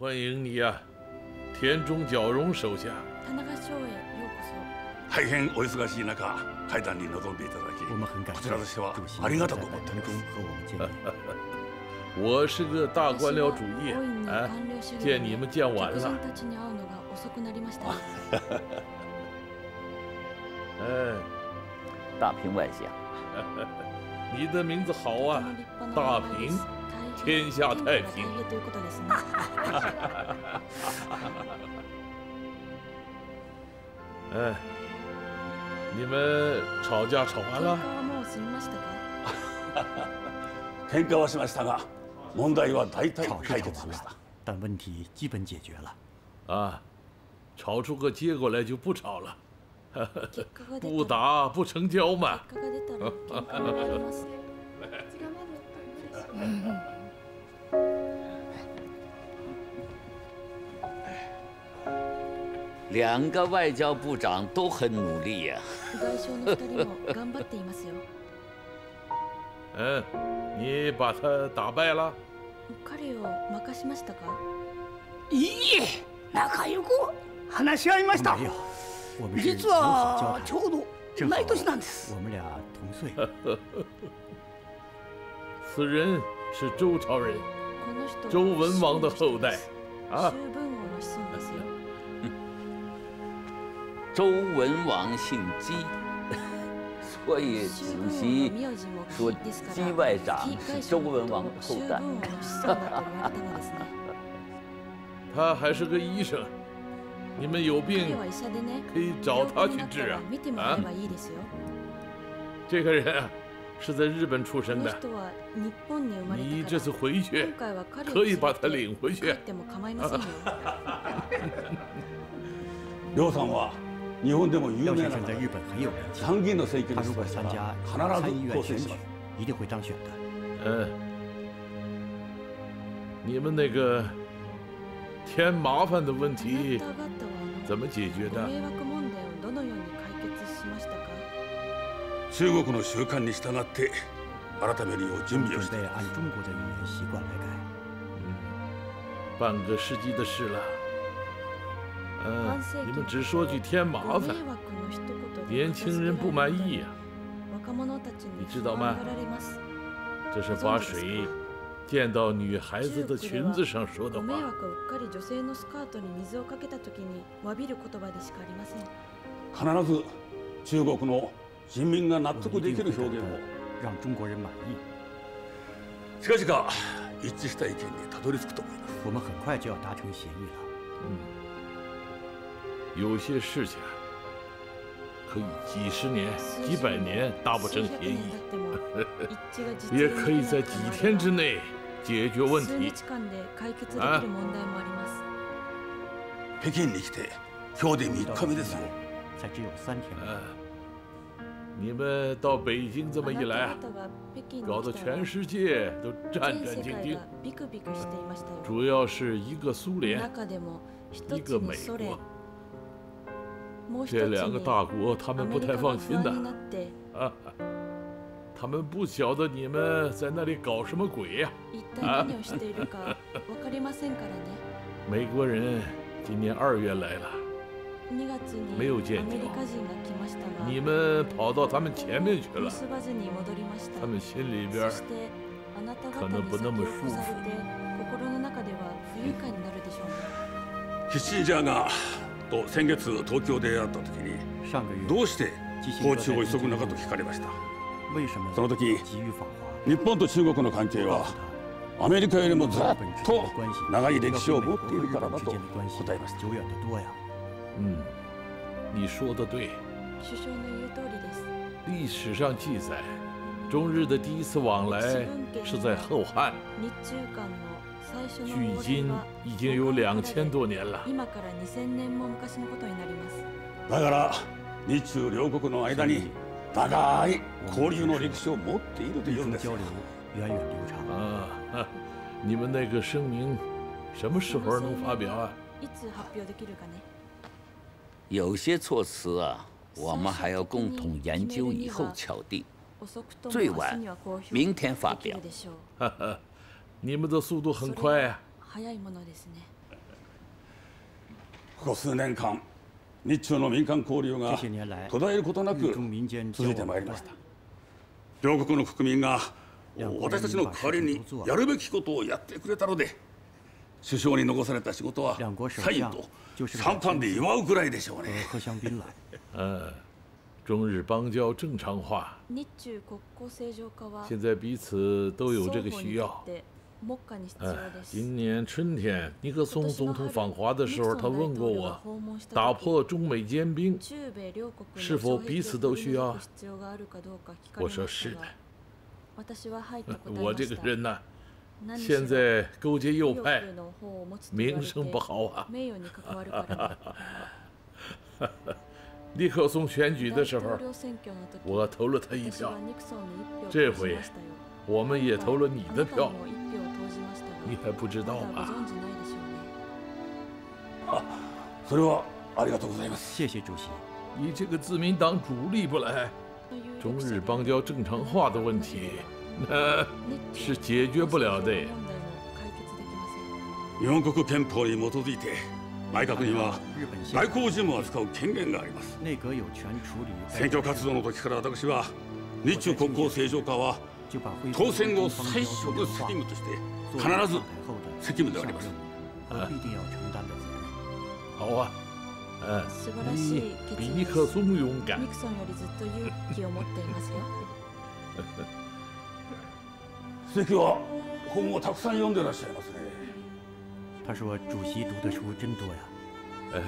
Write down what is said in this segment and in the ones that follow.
欢迎你啊，田中角荣手下。大変お忙しい中、会談に臨んでいただき、こちらとしてはありがたく思っています。 我是个大官僚主义，哎，见你们见晚了。哎，大平外相，你的名字好啊，大平，天下太平。哎，你们吵架吵完了？喧嘩はしましたが。 问题は大体解决しました。但问题基本解决了。啊，吵出个结果来就不吵了，不打不成交嘛。两个外交部长都很努力呀。嗯，你把他打败了。彼を任しましたか？いいえ、仲良く話し合いました。実はちょうど同い年なんです。我们俩同岁。此人是周朝人，周文王的后代啊。周文王姓姬。 所以主席说，姬外长是周文王的后代。他还是个医生，你们有病可以找他去治啊！啊，这个人啊，是在日本出生的。你这次回去可以把他领回去。刘总啊。 日本でも有名な参議院の選挙に出馬したら必ず当選します。嗯，你们那个添麻烦的问题怎么解决的？中国の習慣に従って改めるよう準備をして。半个世纪的事了。 嗯，你们只说句添麻烦，年轻人不满意呀，你知道吗？这是把水溅到女孩子的裙子上说的话。必ず中国の人民が納得できる表現を。让中国人满意。近々一致した意見にたどり着くと思います。我们很快就要达成协议了。嗯。 有些事情可以几十年、几百年达不成协议，也可以在几天之内解决问题。啊！北京に来て今日で3日目ですよ。啊！你们到北京这么一来，搞得全世界都战战兢兢，主要是一个苏联，一个美国。 这两个大国，他们不太放心的，啊，他们不晓得你们在那里搞什么鬼呀！啊，美国人今年2月来了，没有见着，你们跑到他们前面去了，他们心里边可能不那么舒服。キッシンジャーが。 と先月東京で会った時にどうして訪中を急ぐのかと聞かれました。その時日本と中国の関係はアメリカよりもずっと長い歴史を持っているからだと答えました。嗯，你说的对。历史上记载，中日的第一次往来是在后汉。 距今已经有2000多年了。だから日中両国の間に長い交流の歴史を持っているというんです。啊，你们那个声明什么时候能发表啊？有些措辞啊，我们还要共同研究以后敲定，最晚明天发表。你们的速度很快啊！ここ数年間、日中の民間交流が途絶えることなく続いてまいりました。両国の国民が私たちの代わりにやるべきことをやってくれたので、首相に残された仕事はサインとシャンパンで祝うくらいでしょうね。中日邦交正常化，现在彼此都有这个需要。 今年春天，尼克松总统访华的时候，他问过我，打破中美坚冰是否彼此都需要？我说是的。我这个人呢，现在勾结右派，名声不好啊。尼克松选举的时候，我投了他一票，这回我们也投了你的票。 你还不知道吧？啊，それはありがとうございます。谢谢主席。你这个自民党主力不来，中日邦交正常化的问题，那是解决不了的。日本国憲法に基づいて、内閣には外交事務を扱う権限があります。選挙活動の時から私は、日中国交正常化は当選後最初の責務として。 必ず責務であります。好啊，你比尼克松勇敢。席は本をたくさん読んでらっしゃいますね。他说：“主席读的书真多呀。”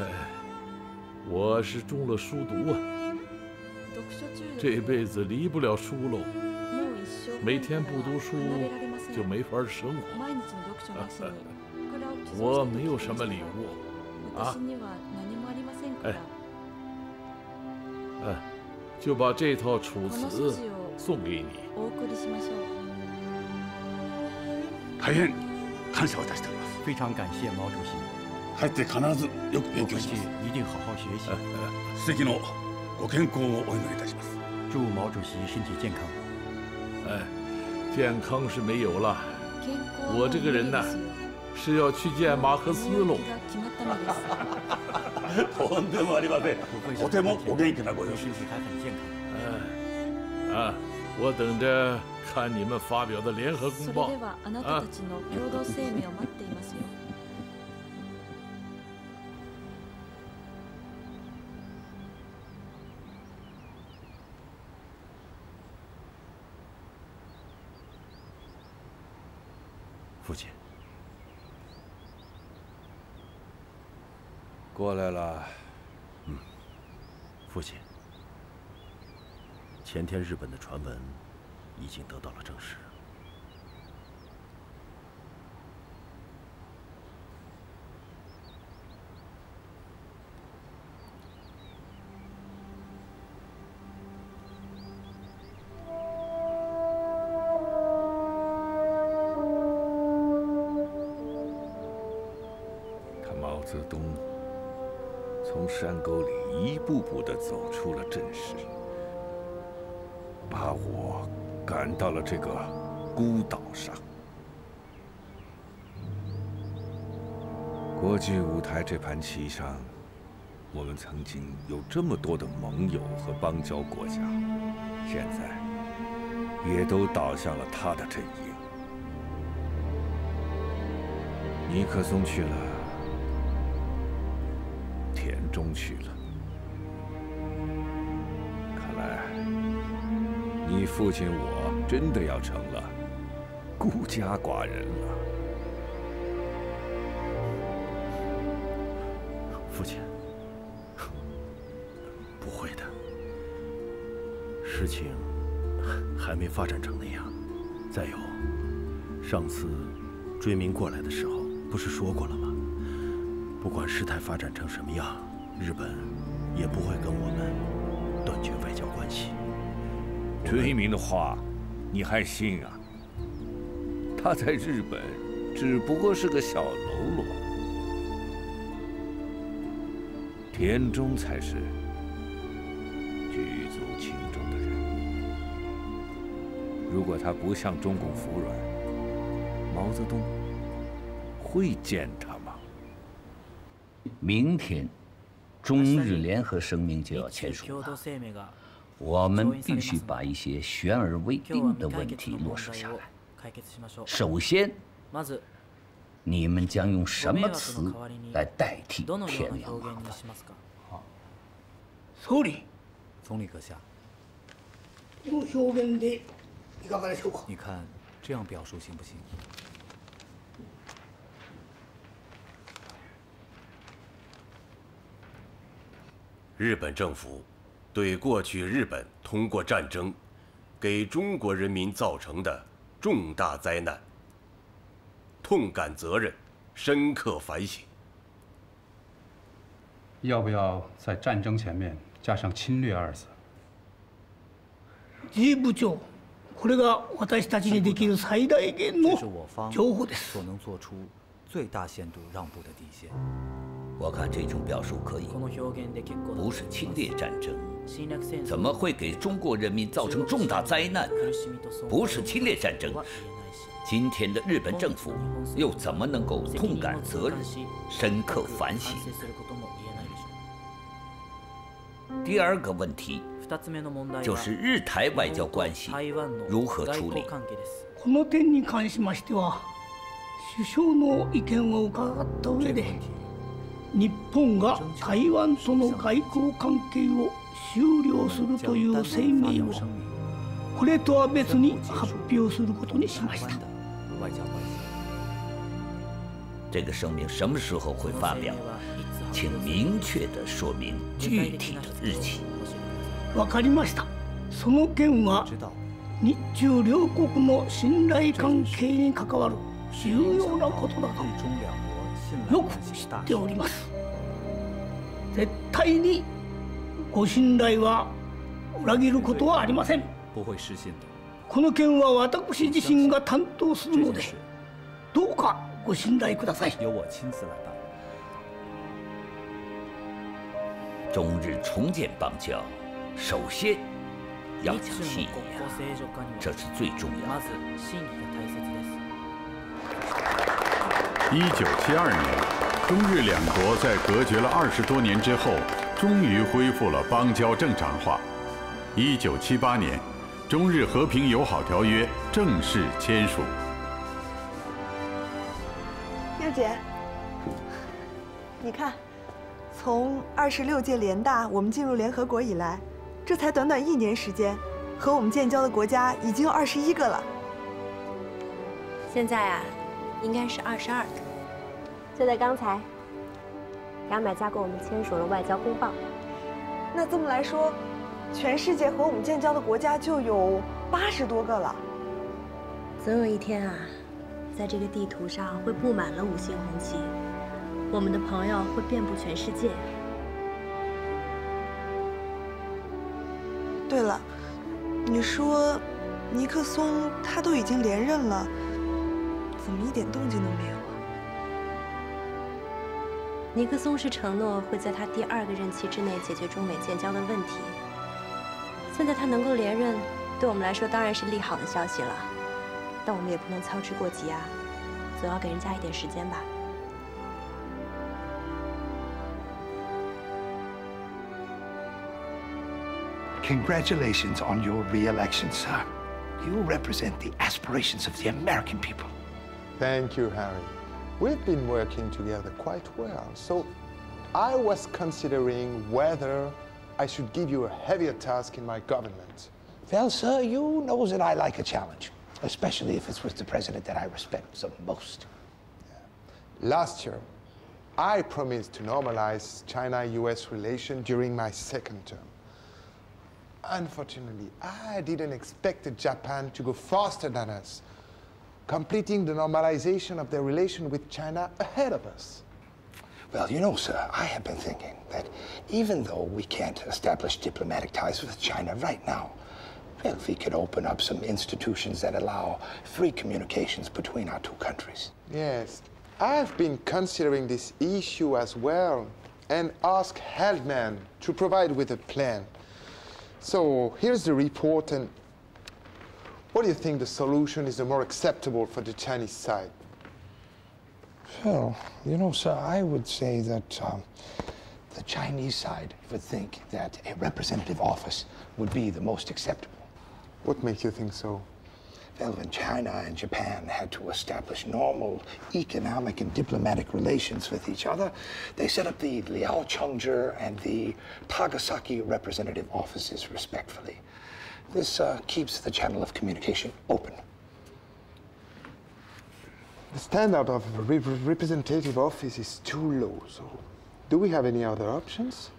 我是中了书毒啊，这辈子离不了书喽。每天不读书。 就没法生活。我没有什么礼物啊，就把这套《楚辞》送给你。大変感謝をいたしております。非常感謝毛主席。入って必ずよく勉強します。一定好好学習。主席のご健康をお祈りいたします。祝毛主席身体健康。健康是没有了，我这个人呢，是要去见马克思喽。とんでもありません。とてもお元気なご様子。我等着看你们发表的联合公报。父亲，过来了。嗯，父亲，前天日本的传闻已经得到了证实。毛泽东从山沟里一步步地走出了阵势，把我赶到了这个孤岛上。国际舞台这盘棋上，我们曾经有这么多的盟友和邦交国家，现在也都倒向了他的阵营。尼克松去了。 田中去了，看来你父亲我真的要成了孤家寡人了。父亲，不会的，事情还没发展成那样。再有，上次追明过来的时候，不是说过了吗？ 不管事态发展成什么样，日本也不会跟我们断绝外交关系。追明的话，你还信啊？他在日本只不过是个小喽啰，田中才是举足轻重的人。如果他不向中共服软，毛泽东会见他。明天，中日联合声明就要签署了。我们必须把一些悬而未定的问题落实下来。首先，你们将用什么词来代替“天洋麻烦”？総理，总理阁下，この表現でいかがでしょうか？你看这样表述行不行？ 日本政府对过去日本通过战争给中国人民造成的重大灾难痛感责任，深刻反省。要不要在战争前面加上“侵略”二字？司部長、これが私たちにできる最大限の譲歩です。所能做出最大限度让步的底线。 我看这种表述可以，不是侵略战争，怎么会给中国人民造成重大灾难呢？不是侵略战争，今天的日本政府又怎么能够痛感责任、深刻反省？第二个问题就是日台外交关系如何处理。 日本が台湾との外交関係を終了するという声明をこれとは別に発表することにしました。这个声明什么时候会发表？请明确的说明具体的日期。わかりました。その件は日中両国の信頼関係に関わる重要なことだと。 よく知っております。絶対にご信頼は裏切ることはありません。この件は私自身が担当するので、どうかご信頼ください。中日重建邦交，首先要讲信仰，这是最重要的。 1972年，中日两国在隔绝了20多年之后，终于恢复了邦交正常化。1978年，中日和平友好条约正式签署。妞姐，你看，从26届联大我们进入联合国以来，这才短短1年时间，和我们建交的国家已经有21个了。现在啊。 应该是22个。就在刚才，牙买加跟我们签署了外交公报。那这么来说，全世界和我们建交的国家就有80多个了。总有一天啊，在这个地图上会布满了5星红旗，我们的朋友会遍布全世界。对了，你说尼克松他都已经连任了。 怎么一点动静都没有啊？尼克松是承诺会在他第2个任期之内解决中美建交的问题。现在他能够连任，对我们来说当然是利好的消息了，但我们也不能操之过急啊，总要给人家一点时间吧。Congratulations on your re-election, sir. You represent the aspirations of the American people. Thank you, Harry. We've been working together quite well, so I was considering whether I should give you a heavier task in my government. Well, sir, you know that I like a challenge, especially if it's with the president that I respect the most. Last year, I promised to normalize China-US relations during my 2nd term. Unfortunately, I didn't expect Japan to go faster than us, completing the normalization of their relation with China ahead of us. Well, you know, sir, I have been thinking that even though we can't establish diplomatic ties with China right now, well, we could open up some institutions that allow free communications between our 2 countries. Yes, I've been considering this issue as well and asked Heldman to provide with a plan. So here's the report, and what do you think the solution is the more acceptable for the Chinese side? Phil, you know, sir, I would say that the Chinese side would think that a representative office would be the most acceptable. What makes you think so? Well, when China and Japan had to establish normal economic and diplomatic relations with each other, they set up the Liaochengzhi and the Tagasaki representative offices, respectively. This keeps the channel of communication open. The standard of a representative office is too low, so do we have any other options?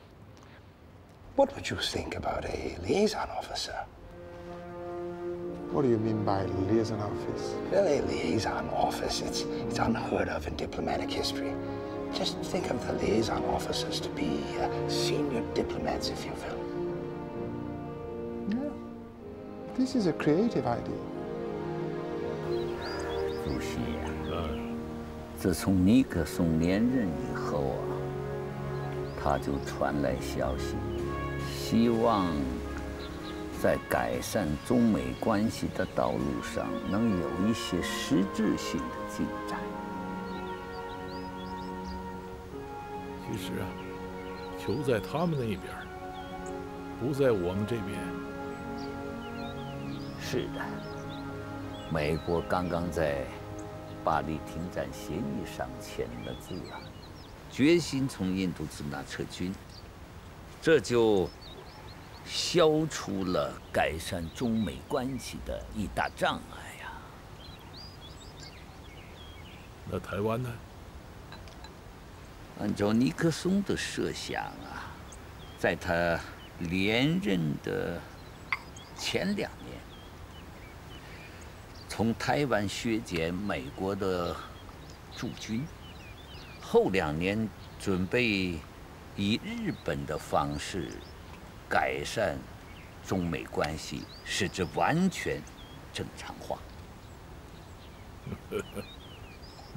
What would you think about a liaison officer? What do you mean by liaison office? Well, a liaison office, it's unheard of in diplomatic history. Just think of the liaison officers to be senior diplomats, if you will. Yeah. This is a creative idea. 主席啊，自从尼克松连任以后啊，他就传来消息，希望在改善中美关系的道路上能有一些实质性的进展。其实啊，球在他们那一边，不在我们这边。是的。 美国刚刚在巴黎停战协议上签了字啊，决心从印度支那撤军，这就消除了改善中美关系的一大障碍呀。那台湾呢？按照尼克松的设想啊，在他连任的前2年。 从台湾削减美国的驻军，后2年准备以日本的方式改善中美关系，使之完全正常化。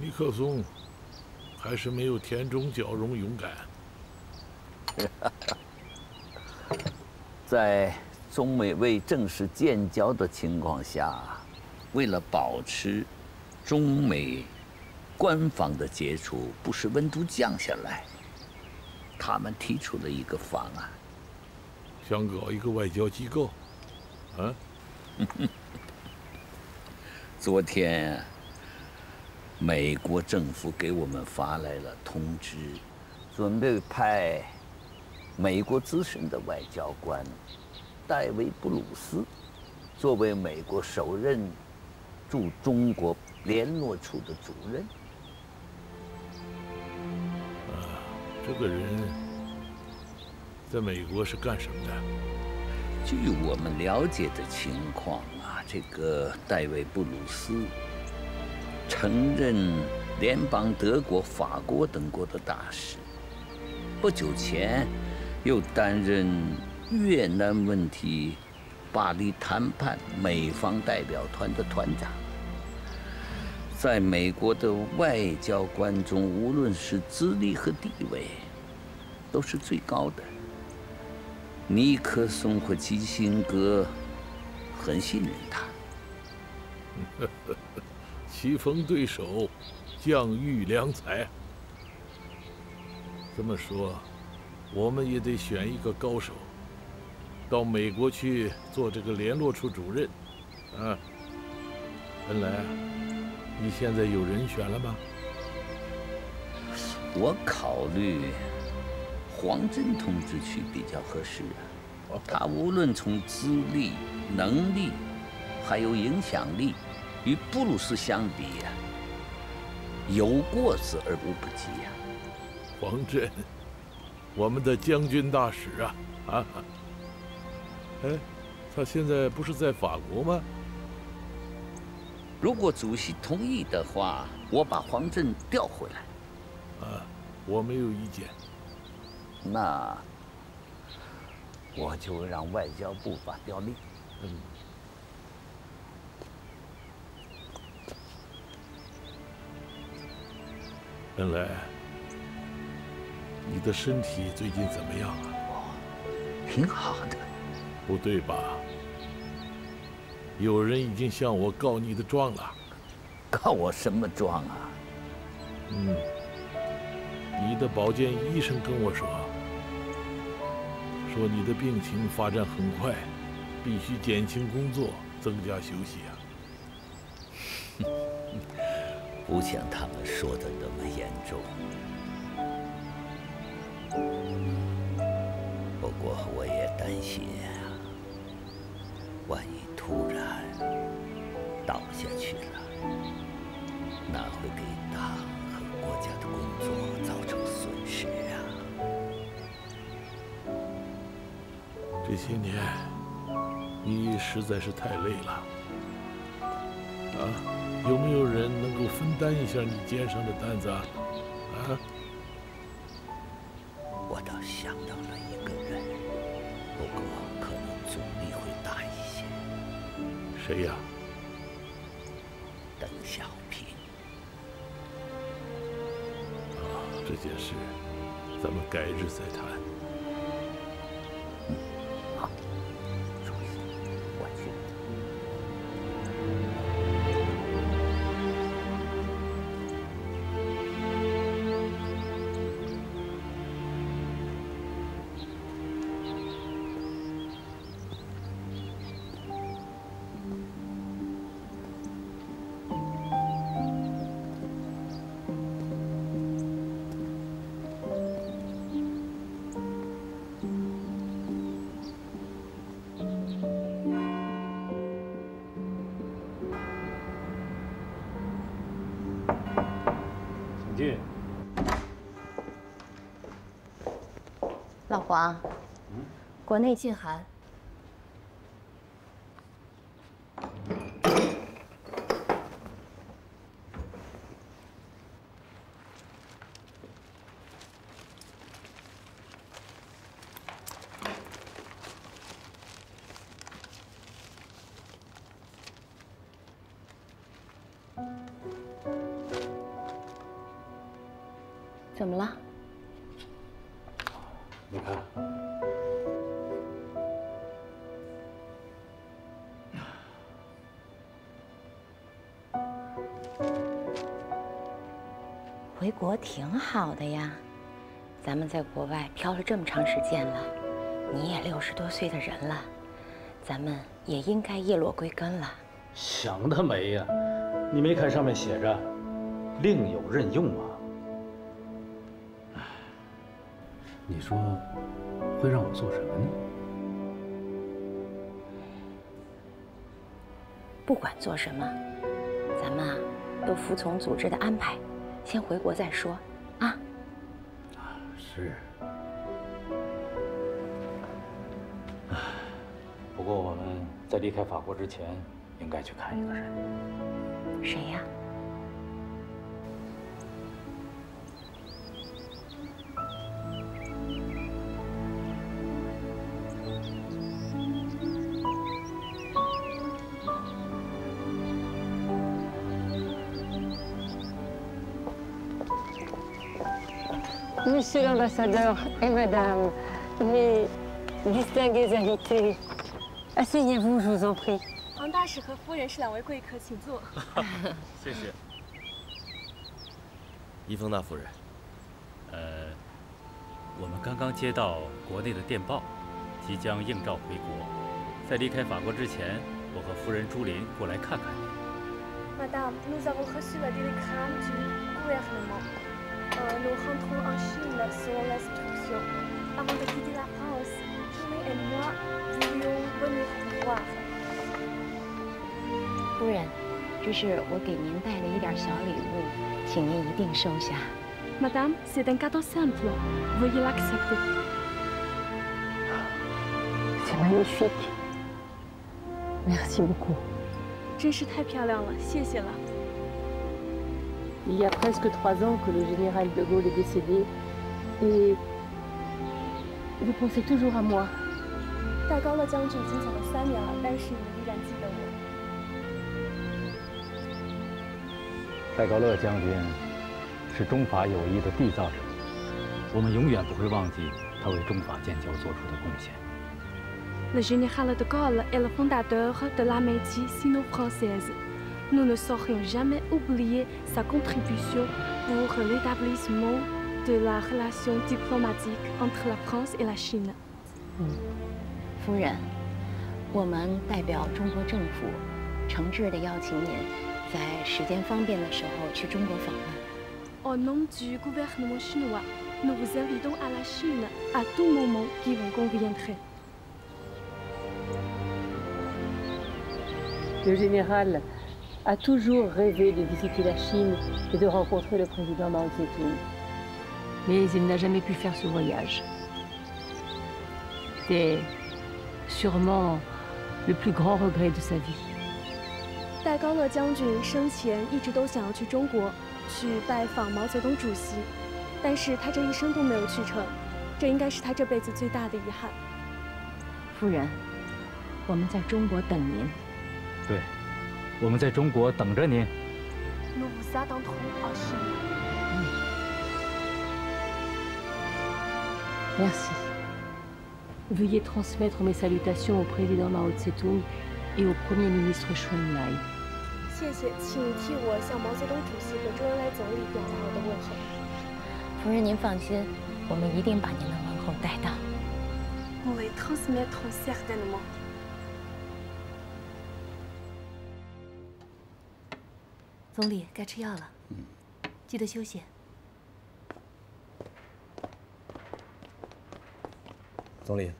尼克松还是没有田中角荣勇敢。在中美未正式建交的情况下。 为了保持中美官方的接触，不使温度降下来，他们提出了一个方案，想搞一个外交机构，啊？昨天美国政府给我们发来了通知，准备派美国资深的外交官戴维·布鲁斯作为美国首任。 驻中国联络处的主任，啊，这个人在美国是干什么的？据我们了解的情况啊，这个戴维·布鲁斯曾任联邦德国、法国等国的大使，不久前又担任越南问题。 巴黎谈判美方代表团的团长，在美国的外交官中，无论是资历和地位，都是最高的。尼克松和基辛格很信任他。棋逢对手，将遇良才。这么说，我们也得选一个高手。 到美国去做这个联络处主任，啊，恩来，你现在有人选了吗？我考虑黄镇同志去比较合适啊，他无论从资历、能力，还有影响力，与布鲁斯相比呀，有过之而无不及呀。黄镇，我们的将军大使啊，啊。 哎，他现在不是在法国吗？如果主席同意的话，我把黄镇调回来。啊，我没有意见。那我就让外交部发调令。嗯。恩来，你的身体最近怎么样啊？哦，挺好的。 不对吧？有人已经向我告你的状了。告我什么状啊？你的保健医生跟我说你的病情发展很快，必须减轻工作，增加休息啊。不像他们说的那么严重。不过我也担心啊，万一突然倒下去了，那会给党和国家的工作造成损失啊。 这些年，你实在是太累了，啊！有没有人能够分担一下你肩上的担子啊？啊！我倒想到了一个人，不过可能阻力会大一些。谁呀？邓小平。啊，这件事，咱们改日再谈。 老黄，国内禁韩。怎么了？ 你看，回国挺好的呀。咱们在国外漂了这么长时间了，你也60多岁的人了，咱们也应该叶落归根了。想得美呀！你没看上面写着“另有任用”吗？ 你说会让我做什么呢？不管做什么，咱们啊都服从组织的安排，先回国再说，啊。啊，是。不过我们在离开法国之前，应该去看一个人。谁呀？ Monsieur l'ambassadeur et madame, mes distingués invités, asseyez-vous, je vous en prie. 王大使和夫人是两位贵客，请坐。谢谢。伊丰娜夫人，我们刚刚接到国内的电报，即将应召回国，在离开法国之前，我和夫人朱琳过来看看你。Madame, nous avons reçu la délégation du gouvernement. Nous rentrons en Chine selon l'instruction. Avant de quitter la France, Julie et moi voulions venir vous voir. 夫人，这是我给您带了一点小礼物，请您一定收下。Madame, c'est un cadeau simple. Veuillez l'accepter. C'est magnifique. Merci beaucoup. 真是太漂亮了，谢谢了。 Il y a presque 3 ans que le général de Gaulle est décédé, et vous pensez toujours à moi. 戴高乐将军已经走了3年了，但是你依然记得我。戴高乐将军是中法友谊的缔造者，我们永远不会忘记他为中法建交做出的贡献。Le général de Gaulle est le fondateur de l'amitié sino-française. nous ne saurions jamais oublier sa contribution pour l'établissement de la relation diplomatique entre la France et la Chine。夫人，我们代表中国政府，诚挚地邀请您在时间方便的时候去中国访问。 Au nom du gouvernement chinois, nous vous invitons à la Chine à tout moment qui vous conviendrait. Le général a toujours rêvé de visiter la Chine et de rencontrer le président Mao Tse-tung. Mais il n'a jamais pu faire ce voyage. C'est sûrement le plus grand regret de sa vie. 戴高乐将军生前一直都想要去中国。 去拜访毛泽东主席，但是他这一生都没有去成，这应该是他这辈子最大的遗憾。夫人，我们在中国等您。对，我们在中国等着您。Nous vous attendons en Chine. Merci. Veuillez transmettre mes salutations au président Mao Tse-tung et au premier ministre Zhou Enlai. 谢谢，请替我向毛泽东主席和周恩来总理表达我的问候。夫人，您放心，我们一定把您的问候带到。Nous les transmettrons certainement. 总理，该吃药了，记得休息。总理，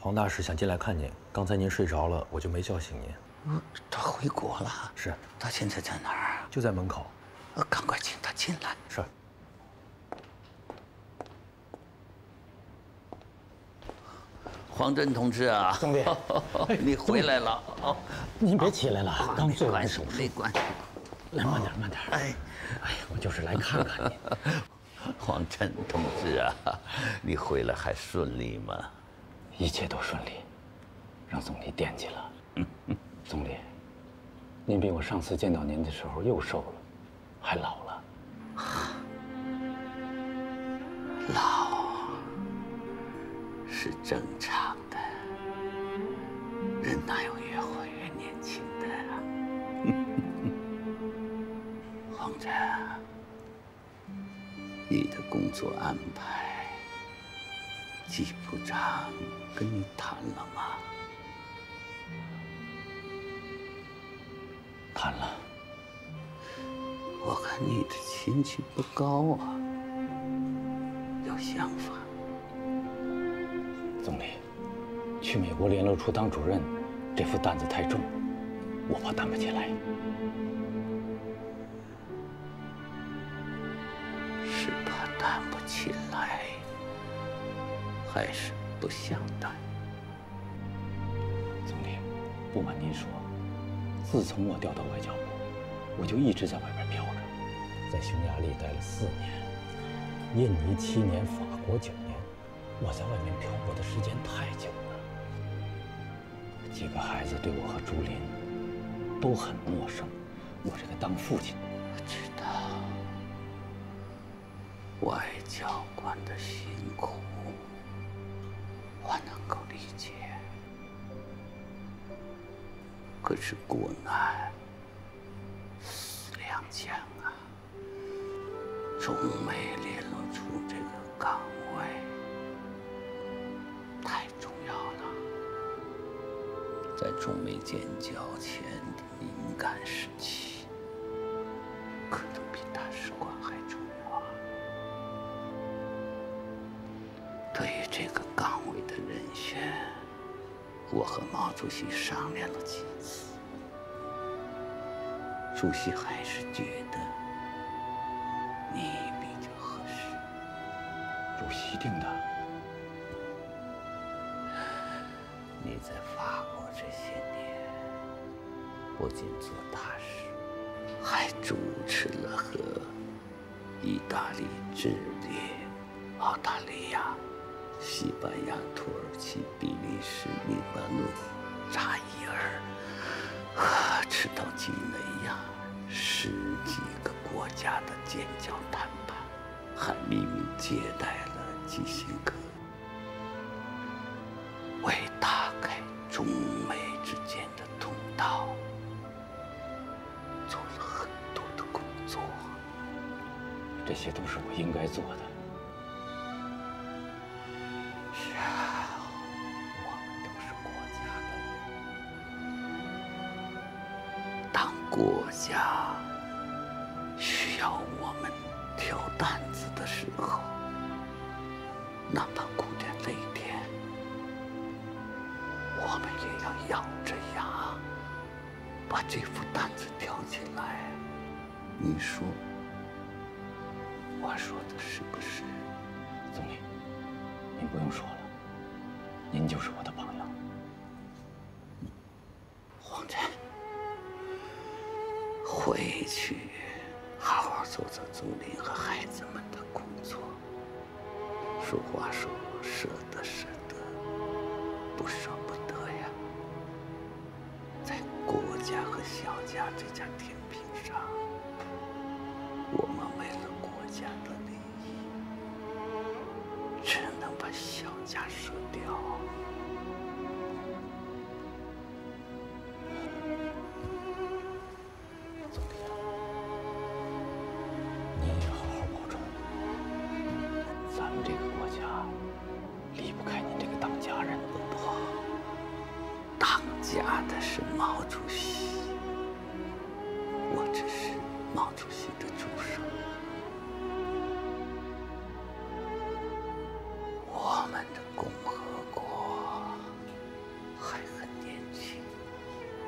黄大使想进来看您，刚才您睡着了，我就没叫醒您。 他回国了，是。他现在在哪儿？就在门口。赶快请他进来。是。黄真同志啊，总理，你回来了。哦，您别起来了，刚做完手术。没关系，来慢点，慢点。哎，我就是来看看你。黄真同志啊，你回来还顺利吗？一切都顺利，让总理惦记了。 总理，您比我上次见到您的时候又瘦了，还老了。老是正常的，人哪有越活越年轻的啊？黄真，你的工作安排，季部长跟你谈了吗？ 谈了，我看你的情绪不高啊，有想法。总理，去美国联络处当主任，这副担子太重，我怕担不起来。是怕担不起来，还是不想担？总理，不瞒您说。 自从我调到外交部，我就一直在外边飘着，在匈牙利待了4年，印尼7年，法国9年，我在外面漂泊的时间太久了。几个孩子对我和竹林都很陌生，我这个当父亲，我知道外交官的辛苦，我能够理解。 可是国难、两江啊，中美联络处这个岗位太重要了，在中美建交前的敏感时期，可能比大使馆还重要。对于这个岗位的人选。 我和毛主席商量了几次，主席还是觉得你比较合适。主席定的。你在法国这些年，不仅做大使，还主持了和意大利、智利、澳大利亚。 西班牙、土耳其、比利时、黎巴嫩、扎伊尔，直到几内亚，10几个国家的建交谈判，还秘密接待了基辛格，为打开中美之间的通道这些都是我应该做的。呀，我们都是国家的，当国家需要我们挑担子的时候，哪怕苦点累点，我们也要咬着牙把这副担子挑起来。你说？ 我说的是不是，总理？您不用说了，您就是我的榜样。皇太，回去好好做做总理和孩子们的工作。俗话说，舍得舍得，不舍不得呀。在国家和小家这家天平上，我们为了国 家的利益，只能把小家舍掉。总理，您也好好保重。咱们这个国家离不开您这个当家人。不，当家的是毛主席，我只是毛主席的助手。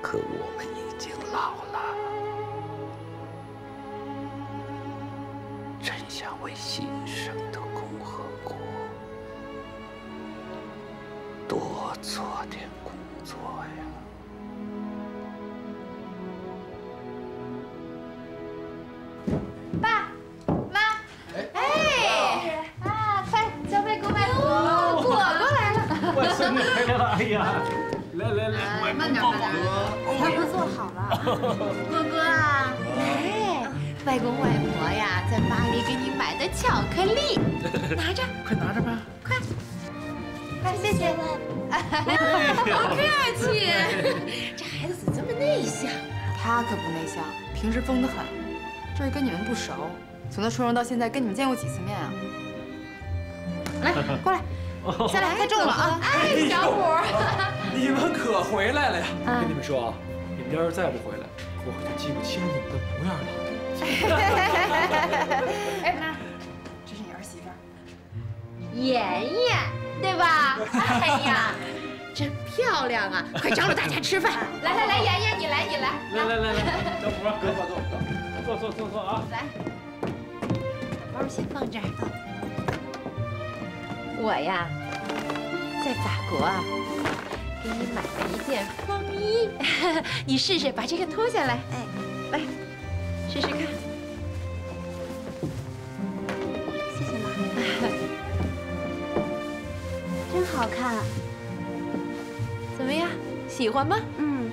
可我们已经老了，真想为新生的共和国多做点工作呀！爸妈，哎，啊，快小贝过来，果果来了，我孙子回来了，哎呀！ 来来来，慢点，慢点，他都做好了。果果啊，哎，外公外婆呀，在巴黎给你买的巧克力，拿着，快拿着吧，快，快，谢谢。好客气，这孩子怎么这么内向？他可不内向，平时疯得很。这是跟你们不熟，从他出生到现在，跟你们见过几次面啊？来，过来，咱俩太重了啊！哎，小虎。 你们可回来了呀！跟你们说啊，你们要是再不回来，我可就记不清你们的模样了。哎妈，这是你儿媳妇，妍妍，对吧？哎呀，真漂亮啊！快招呼大家吃饭！来来来，妍妍，你来，你来，来来来来，小虎，坐啊！来，把包先放这儿。我呀，在法国啊。 给你买了一件风衣，你试试把这个脱下来，哎，来，试试看。谢谢妈，真好看。怎么样，喜欢吗？嗯，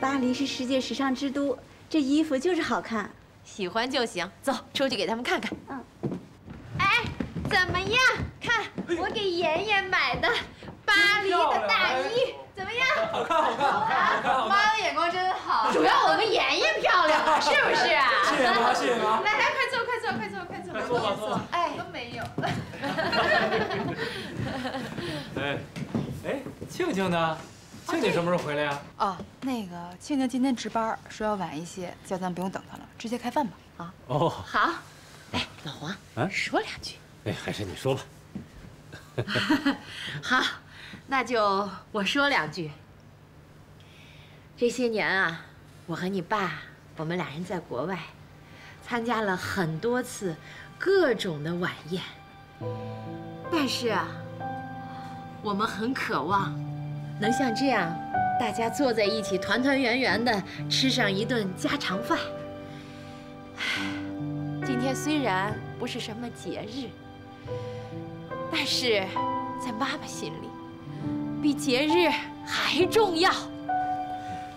巴黎是世界时尚之都，这衣服就是好看。喜欢就行，走，出去给他们看看。嗯。哎，怎么样？看我给妍妍买的。 巴黎的大衣怎么样？好看，好看，好看！妈的眼光真好，主要我们妍妍漂亮，是不是啊？谢谢妈，谢谢妈！来来，快坐，快坐，快坐，快坐，快坐，快坐！哎，都没有。哎，哎，庆庆呢？庆庆什么时候回来呀？哦，那个庆庆今天值班，说要晚一些，叫咱们不用等她了，直接开饭吧。啊，哦，好。哎，老黄，说两句。哎，还是你说吧。好。 那就我说两句。这些年啊，我和你爸，我们俩人在国外，参加了很多次各种的晚宴。但是啊，我们很渴望能像这样，大家坐在一起团团圆圆的吃上一顿家常饭。今天虽然不是什么节日，但是在妈妈心里。 比节日还重要，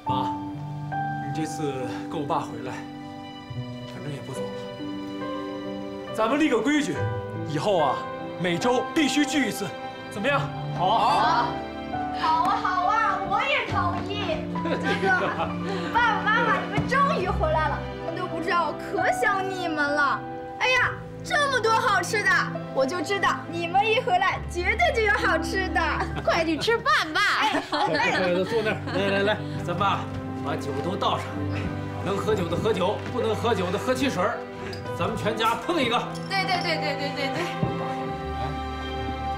妈，你这次跟我爸回来，反正也不走了，咱们立个规矩，以后啊，每周必须聚一次，怎么样？好啊！好啊！好啊！我也同意。哥哥，爸爸妈妈，你们终于回来了，我都不知道，我可想你们了。哎呀！吃的，我就知道你们一回来绝对就有好吃的，快去吃饭吧！哎，坐那儿，来，咱爸把酒都倒上，能喝酒的喝酒，不能喝酒的喝汽水，咱们全家碰一个。对。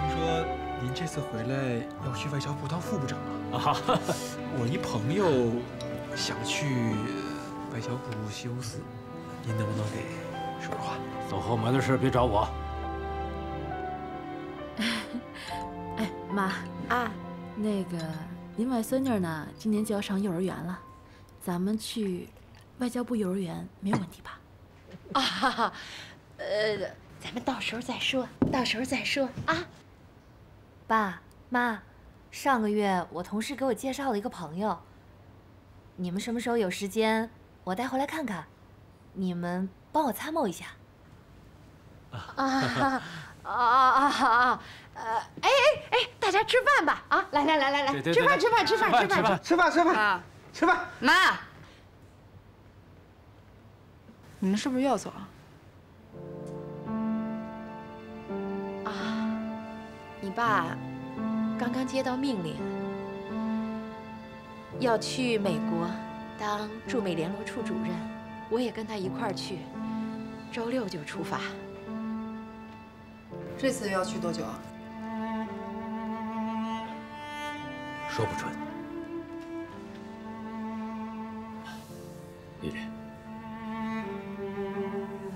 听说您这次回来要去外交部当副部长啊？啊，我一朋友想去外交部西欧司，您能不能给？ 说实话，走后门的事别找我。哎，妈啊，那个您外孙女呢，今年就要上幼儿园了，咱们去外交部幼儿园没有问题吧？啊，咱们到时候再说啊。爸妈，上个月我同事给我介绍了一个朋友，你们什么时候有时间，我带回来看看，你们。 帮我参谋一下。啊！哎，大家吃饭吧！啊，来，吃饭！妈，你们是不是又要走啊？啊，你爸刚刚接到命令，要去美国当驻美联络处主任，我也跟他一块儿去。 周六就出发。这次要去多久啊？说不准。丽丽，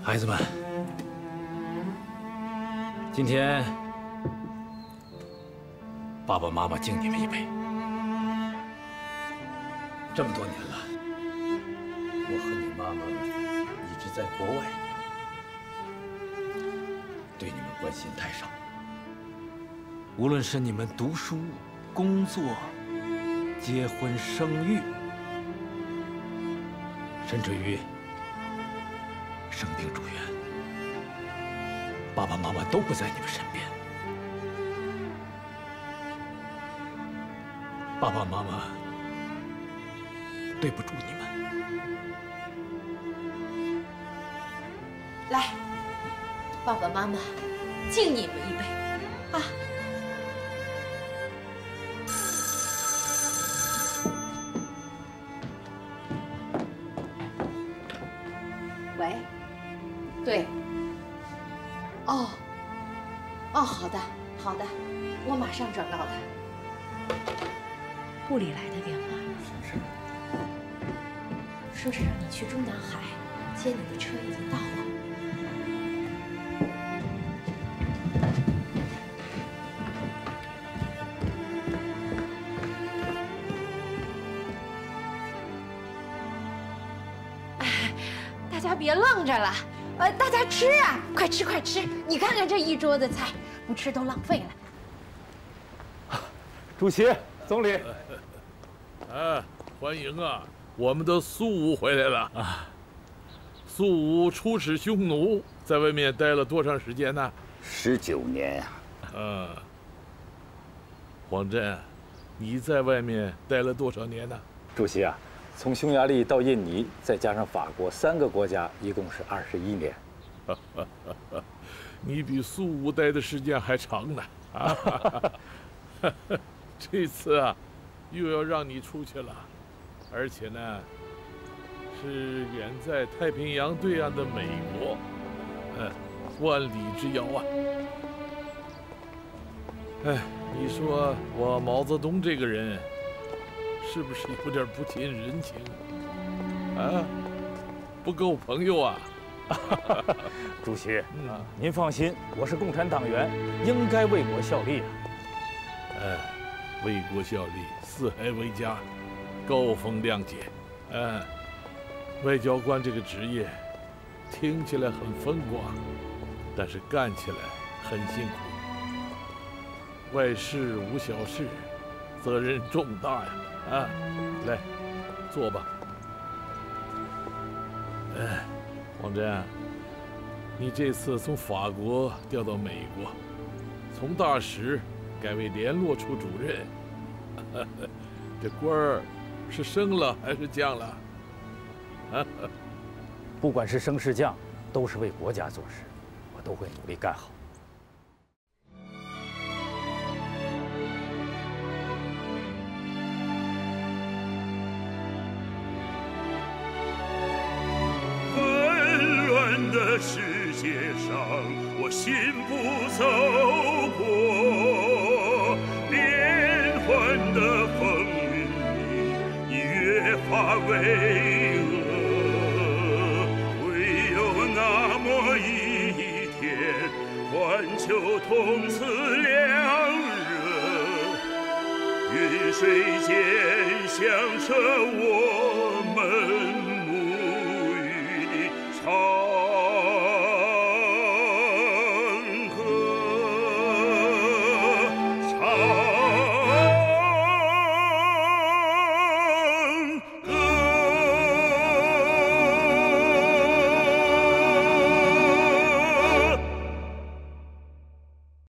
孩子们，今天爸爸妈妈敬你们一杯。这么多年了，我和你妈妈一直在国外。 对你们关心太少，无论是你们读书、工作、结婚、生育，甚至于生病住院，爸爸妈妈都不在你们身边。爸爸妈妈对不住你们。来。 爸爸妈妈，敬你们一杯，啊！喂，对，哦，好的，我马上转告他。部里来的电话，说是让你去中南海接你的车，已经到了。 别愣着了，大家吃啊，快吃！你看看这一桌子菜，不吃都浪费了。主席、总理，哎，欢迎啊！我们的苏吴回来了啊！苏吴出使匈奴，在外面待了多长时间呢？19年啊！嗯，黄振，你在外面待了多少年呢？主席啊。 从匈牙利到印尼，再加上法国3个国家，一共是21年。你比苏吴待的时间还长呢！啊，这次啊，又要让你出去了，而且呢，是远在太平洋对岸的美国，万里之遥啊！哎，你说我毛泽东这个人。 是不是有点不近人情啊？不够朋友啊！主席，您放心，我是共产党员，应该为国效力啊！为国效力，四海为家，高风亮节。外交官这个职业，听起来很风光，但是干起来很辛苦。外事无小事，责任重大呀！ 啊，来，坐吧。哎，王真，你这次从法国调到美国，从大使改为联络处主任，这官儿是升了还是降了？啊，不管是升是降，都是为国家做事，我都会努力干好。纷乱的世界上，我信步走过，变幻的风云里，你越发巍峨。 环球同此两热，云水间响彻我们。